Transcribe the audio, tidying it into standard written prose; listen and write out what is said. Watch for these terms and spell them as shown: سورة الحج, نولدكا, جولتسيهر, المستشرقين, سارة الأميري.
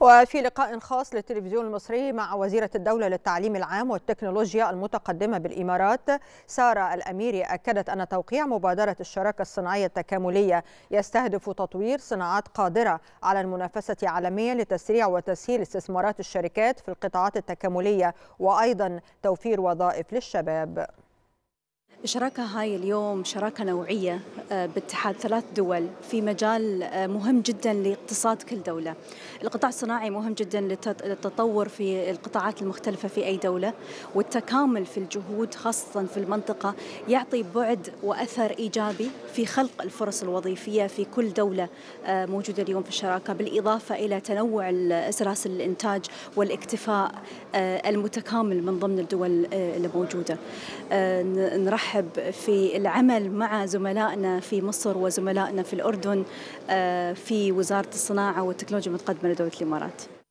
وفي لقاء خاص للتلفزيون المصري مع وزيرة الدولة للتعليم العام والتكنولوجيا المتقدمة بالإمارات سارة الأميري، أكدت أن توقيع مبادرة الشراكة الصناعية التكاملية يستهدف تطوير صناعات قادرة على المنافسة عالميا لتسريع وتسهيل استثمارات الشركات في القطاعات التكاملية وأيضا توفير وظائف للشباب. الشراكة هاي اليوم شراكة نوعية باتحاد 3 دول في مجال مهم جدا لاقتصاد كل دولة. القطاع الصناعي مهم جدا للتطور في القطاعات المختلفة في أي دولة، والتكامل في الجهود خاصة في المنطقة يعطي بعد وأثر إيجابي في خلق الفرص الوظيفية في كل دولة موجودة اليوم في الشراكة، بالإضافة إلى تنوع سلاسل الإنتاج والاكتفاء المتكامل من ضمن الدول الموجودة. نرحب في العمل مع زملائنا في مصر وزملائنا في الأردن في وزارة الصناعة والتكنولوجيا المتقدمة لدولة الإمارات.